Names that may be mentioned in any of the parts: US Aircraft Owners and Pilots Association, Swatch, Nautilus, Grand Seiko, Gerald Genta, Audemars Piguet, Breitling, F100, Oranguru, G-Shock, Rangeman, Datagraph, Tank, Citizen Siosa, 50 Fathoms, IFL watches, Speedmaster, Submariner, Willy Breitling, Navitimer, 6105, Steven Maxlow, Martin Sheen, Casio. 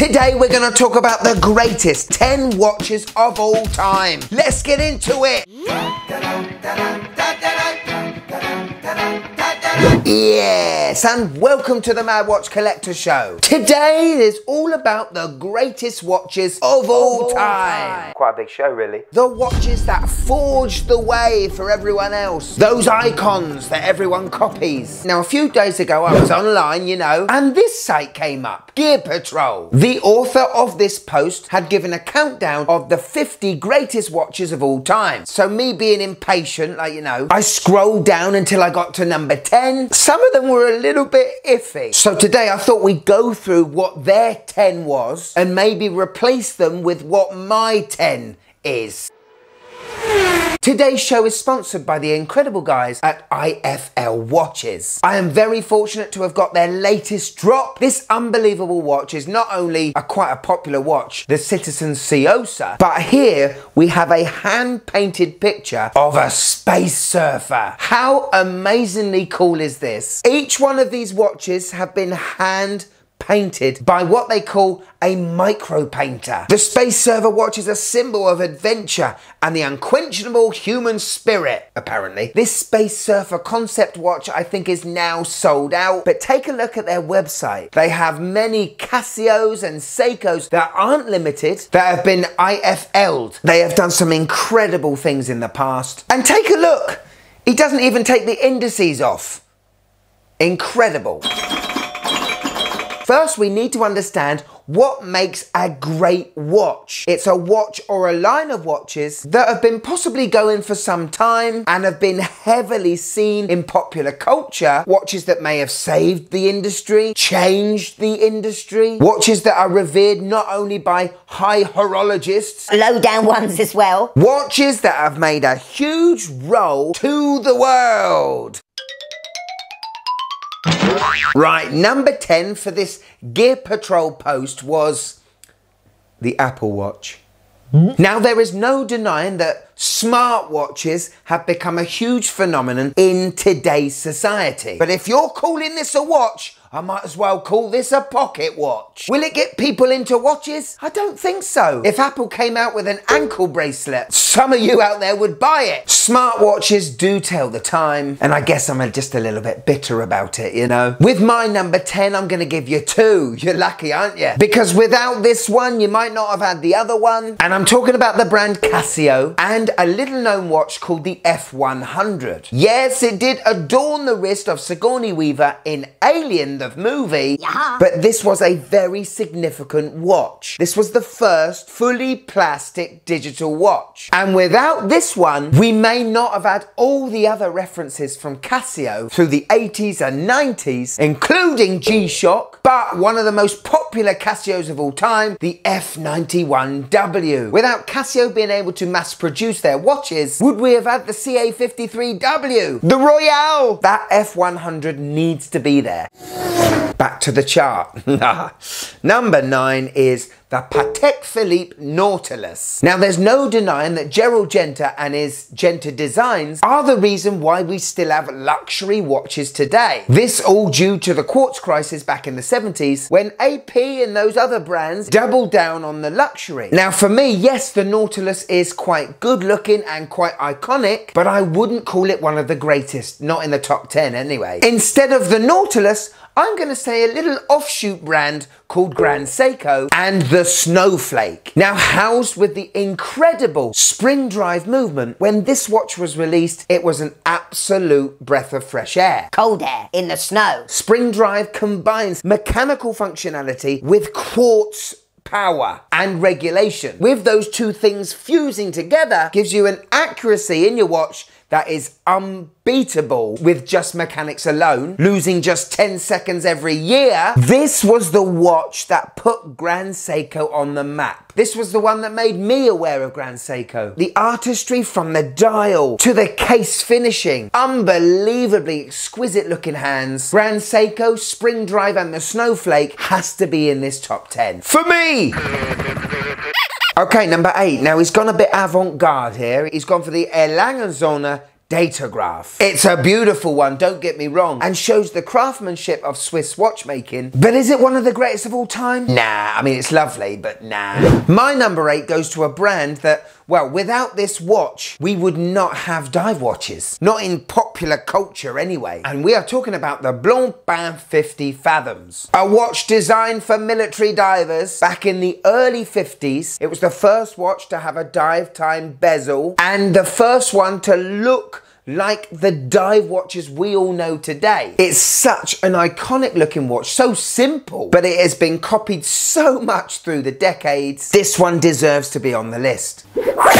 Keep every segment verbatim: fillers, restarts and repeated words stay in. Today we're going to talk about the greatest ten watches of all time. Let's get into it. Yes, and welcome to the Mad Watch Collector Show. Today is all about the greatest watches of all time. Quite a big show, really. The watches that forged the way for everyone else. Those icons that everyone copies. Now, a few days ago, I was online, you know, and this site came up, Gear Patrol. The author of this post had given a countdown of the fifty greatest watches of all time. So me being impatient, like, you know, I scrolled down until I got to number ten. Some of them were a little bit iffy. So today I thought we'd go through what their ten was and maybe replace them with what my ten is. Today's show is sponsored by the incredible guys at I F L Watches. I am very fortunate to have got their latest drop. This unbelievable watch is not only a quite a popular watch, the Citizen Siosa, but here we have a hand-painted picture of a space surfer. How amazingly cool is this? Each one of these watches have been hand painted by what they call a micro painter. The space server watch is a symbol of adventure and the unquenchable human spirit, apparently. This space surfer concept watch I think is now sold out, but take a look at their website. They have many Casios and Seikos that aren't limited, that have been I F L'd. They have done some incredible things in the past. And take a look, he doesn't even take the indices off. Incredible. First, we need to understand what makes a great watch. It's a watch or a line of watches that have been possibly going for some time and have been heavily seen in popular culture. Watches that may have saved the industry, changed the industry. Watches that are revered not only by high horologists, low down ones as well. Watches that have made a huge role to the world. Right, number ten for this Gear Patrol post was the Apple Watch. Mm-hmm. Now, there is no denying that smartwatches have become a huge phenomenon in today's society. But if you're calling this a watch, I might as well call this a pocket watch. Will it get people into watches? I don't think so. If Apple came out with an ankle bracelet, some of you out there would buy it. Smartwatches do tell the time, and I guess I'm just a little bit bitter about it, you know. With my number ten, I'm gonna give you two. You're lucky, aren't you? Because without this one, you might not have had the other one. And I'm talking about the brand Casio and a little known watch called the F one hundred. Yes, it did adorn the wrist of Sigourney Weaver in Alien, the movie, yeah. But this was a very significant watch. This was the first fully plastic digital watch. And without this one, we may not have had all the other references from Casio through the eighties and nineties, including G-Shock, but one of the most popular Casios of all time, the F ninety-one W. Without Casio being able to mass produce their watches, would we have had the C A fifty-three W, the Royal? That F one hundred needs to be there. Back to the chart. Number nine is the Patek Philippe Nautilus. Now, there's no denying that Gerald Genta and his Genta designs are the reason why we still have luxury watches today. This all due to the quartz crisis back in the seventies, when A P and those other brands doubled down on the luxury. Now, for me, yes, the Nautilus is quite good looking and quite iconic, but I wouldn't call it one of the greatest, not in the top ten anyway. Instead of the Nautilus, I'm gonna say a little offshoot brand called Grand Seiko and the Snowflake. Now, housed with the incredible Spring Drive movement, when this watch was released, it was an absolute breath of fresh air. Cold air in the snow. Spring Drive combines mechanical functionality with quartz power and regulation. With those two things fusing together, gives you an accuracy in your watch that is unbeatable with just mechanics alone, losing just ten seconds every year. This was the watch that put Grand Seiko on the map. This was the one that made me aware of Grand Seiko. The artistry from the dial to the case finishing, unbelievably exquisite looking hands. Grand Seiko, Spring Drive and the Snowflake has to be in this top ten. For me! Okay, number eight. Now, he's gone a bit avant-garde here. He's gone for the Erlangenzone Datagraph. It's a beautiful one, don't get me wrong, and shows the craftsmanship of Swiss watchmaking, but is it one of the greatest of all time? Nah, I mean it's lovely, but nah. My number eight goes to a brand that, well, without this watch, we would not have dive watches. Not in popular culture anyway. And we are talking about the Blancpain fifty fathoms. A watch designed for military divers back in the early fifties. It was the first watch to have a dive time bezel and the first one to look like the dive watches we all know today. It's such an iconic looking watch, so simple, but it has been copied so much through the decades. This one deserves to be on the list.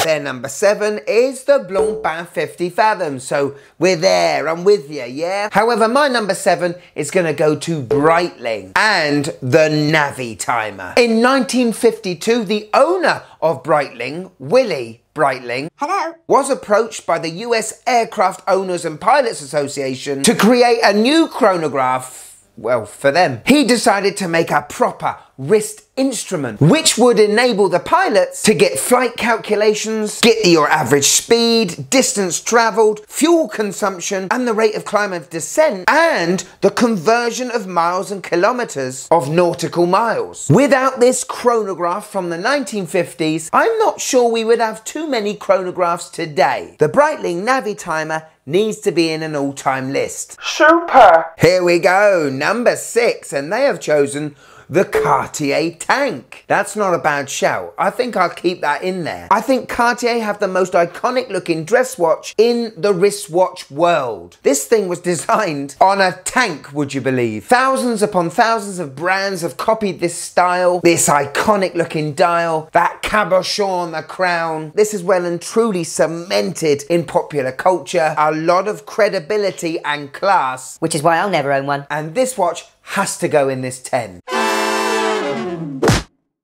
Their number seven is the Blancpain fifty fathoms, so we're there, I'm with you, yeah? However, my number seven is gonna go to Breitling and the Navitimer. In nineteen fifty-two, the owner of Breitling, Willy Breitling, Hello. was approached by the U S Aircraft Owners and Pilots Association to create a new chronograph, well, for them. He decided to make a proper wrist instrument, which would enable the pilots to get flight calculations, get your average speed, distance traveled, fuel consumption, and the rate of climb and descent, and the conversion of miles and kilometers of nautical miles. Without this chronograph from the nineteen fifties, I'm not sure we would have too many chronographs today. The Breitling Navitimer needs to be in an all-time list. Super! Here we go, number six, and they have chosen the Cartier Tank. That's not a bad shout. I think I'll keep that in there. I think Cartier have the most iconic looking dress watch in the wristwatch world. This thing was designed on a tank, would you believe? Thousands upon thousands of brands have copied this style, this iconic looking dial, that cabochon on the crown. This is well and truly cemented in popular culture, a lot of credibility and class. Which is why I'll never own one. And this watch has to go in this ten.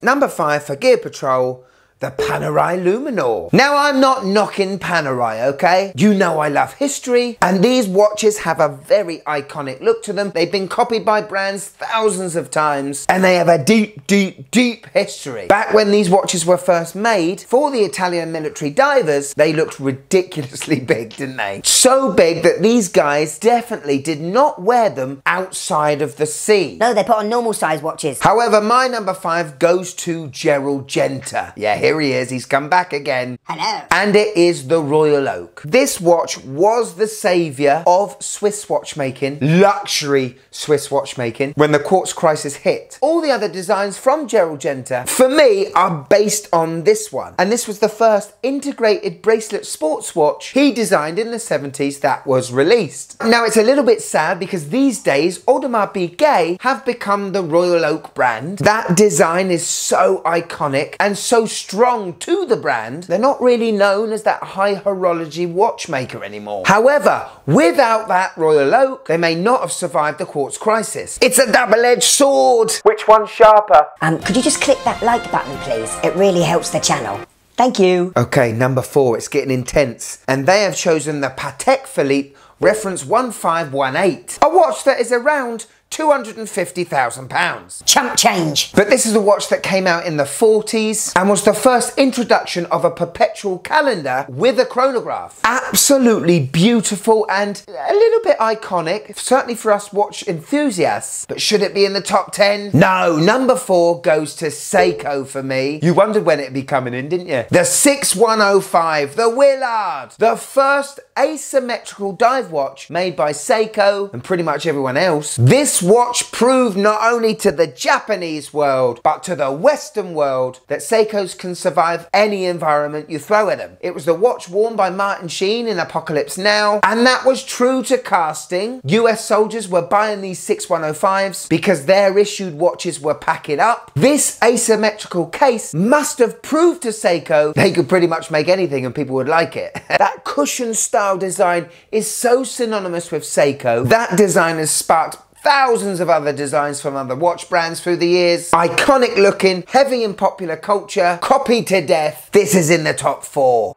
Number five for Gear Patrol, the Panerai Luminor. Now, I'm not knocking Panerai, okay? You know I love history, and these watches have a very iconic look to them. They've been copied by brands thousands of times, and they have a deep, deep, deep history. Back when these watches were first made, for the Italian military divers, they looked ridiculously big, didn't they? So big that these guys definitely did not wear them outside of the sea. No, they put on normal size watches. However, my number five goes to Gerald Genta. Yeah, here he is, he's come back again. Hello. And it is the Royal Oak. This watch was the saviour of Swiss watchmaking, luxury Swiss watchmaking, when the quartz crisis hit. All the other designs from Gerald Genta, for me, are based on this one. And this was the first integrated bracelet sports watch he designed in the seventies that was released. Now, it's a little bit sad because these days, Audemars Piguet have become the Royal Oak brand. That design is so iconic and so strong Strong to the brand, they're not really known as that high horology watchmaker anymore. However, without that Royal Oak, they may not have survived the quartz crisis. It's a double-edged sword. Which one's sharper? Um, could you just click that like button, please? It really helps the channel. Thank you. Okay, number four, it's getting intense. And they have chosen the Patek Philippe reference one five one eight, a watch that is around two hundred and fifty thousand pounds. Chump change. But this is a watch that came out in the forties and was the first introduction of a perpetual calendar with a chronograph. Absolutely beautiful and a little bit iconic, certainly for us watch enthusiasts. But should it be in the top ten? No, number four goes to Seiko for me. You wondered when it'd be coming in, didn't you? The sixty-one oh five, the Willard, the first asymmetrical dive watch made by Seiko and pretty much everyone else. This This watch proved not only to the Japanese world, but to the Western world, that Seikos can survive any environment you throw at them. It was the watch worn by Martin Sheen in Apocalypse Now, and that was true to casting. U S soldiers were buying these sixty-one oh fives because their issued watches were packing up. This asymmetrical case must have proved to Seiko they could pretty much make anything and people would like it. That cushion style design is so synonymous with Seiko. That design has sparked thousands of other designs from other watch brands through the years. Iconic looking, heavy in popular culture, copied to death. This is in the top four.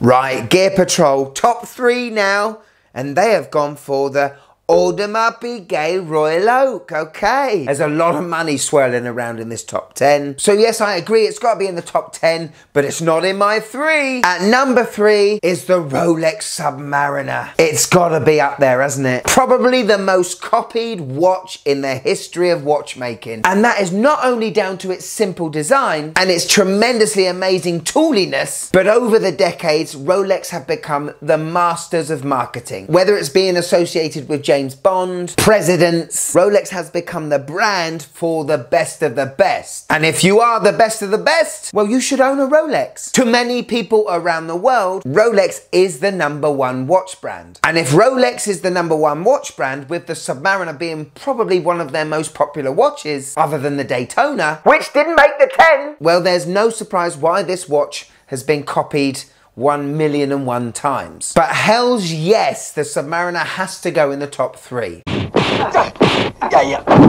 Right, Gear Patrol, top three now, and they have gone for the Audemars Piguet Royal Oak, okay. There's a lot of money swirling around in this top ten. So yes, I agree, it's got to be in the top ten, but it's not in my three. At number three is the Rolex Submariner. It's got to be up there, hasn't it? Probably the most copied watch in the history of watchmaking. And that is not only down to its simple design and its tremendously amazing tooliness, but over the decades, Rolex have become the masters of marketing. Whether it's being associated with James Bond, presidents, Rolex has become the brand for the best of the best. And if you are the best of the best, well, you should own a Rolex. To many people around the world, Rolex is the number one watch brand. And if Rolex is the number one watch brand, with the Submariner being probably one of their most popular watches, other than the Daytona, which didn't make the ten, well, there's no surprise why this watch has been copied one million and one times. But hell's yes, the Submariner has to go in the top three.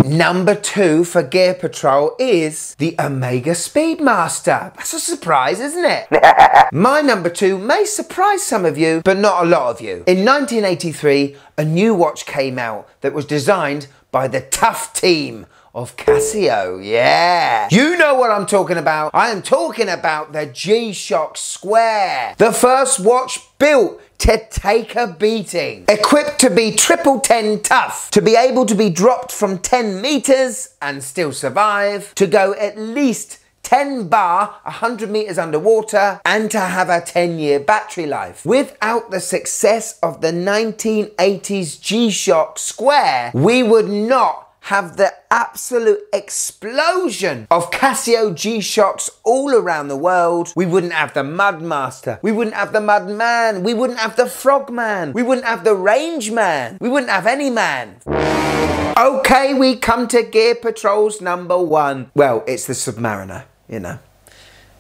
Number two for Gear Patrol is the Omega Speedmaster. That's a surprise, isn't it? My number two may surprise some of you, but not a lot of you. In nineteen eighty-three, a new watch came out that was designed by the tough team of Casio, yeah. You know what I'm talking about. I am talking about the G-Shock Square, the first watch built to take a beating. Equipped to be triple ten tough, to be able to be dropped from ten meters and still survive, to go at least ten bar, one hundred meters underwater, and to have a ten year battery life. Without the success of the nineteen eighties G-Shock Square, we would not have the absolute explosion of Casio G-Shocks all around the world. We wouldn't have the Mudmaster. We wouldn't have the Mudman. We wouldn't have the Frogman. We wouldn't have the Rangeman. We wouldn't have any man. Okay, we come to Gear Patrol's number one. Well, it's the Submariner, you know.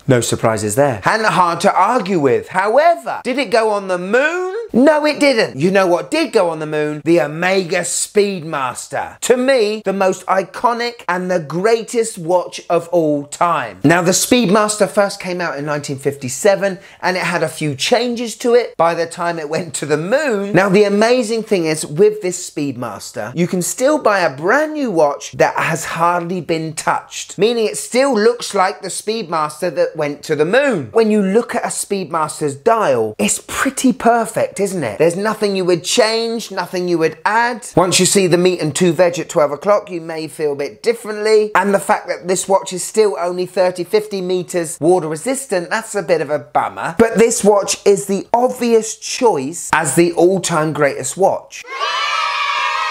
No surprises there. And hard to argue with. However, did it go on the moon? No, it didn't. You know what did go on the moon? The Omega Speedmaster. To me, the most iconic and the greatest watch of all time. Now, the Speedmaster first came out in nineteen fifty-seven, and it had a few changes to it by the time it went to the moon. Now, the amazing thing is, with this Speedmaster, you can still buy a brand new watch that has hardly been touched, meaning it still looks like the Speedmaster that went to the moon. When you look at a Speedmaster's dial, it's pretty perfect, isn't it? There's nothing you would change, nothing you would add. Once you see the meat and two veg at twelve o'clock, you may feel a bit differently. And the fact that this watch is still only thirty, fifty meters water resistant, that's a bit of a bummer. But this watch is the obvious choice as the all-time greatest watch.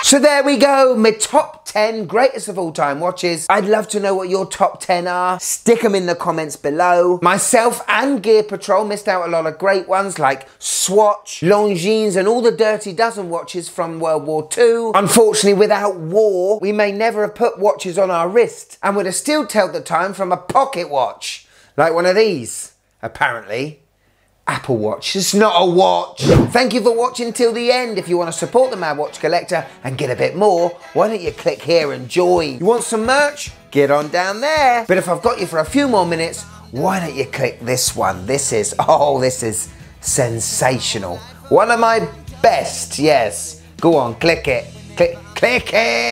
So there we go, my top ten greatest of all time watches. I'd love to know what your top ten are. Stick them in the comments below. Myself and Gear Patrol missed out a lot of great ones like Swatch, Longines, and all the Dirty Dozen watches from World War Two. Unfortunately, without war, we may never have put watches on our wrist and would have still told the time from a pocket watch, like one of these, apparently. Apple Watch. It's not a watch. Thank you for watching till the end. If you want to support the Mad Watch Collector and get a bit more, why don't you click here and join? You want some merch? Get on down there. But if I've got you for a few more minutes, why don't you click this one? This is, oh, this is sensational. One of my best, yes. Go on, click it. Click, click it.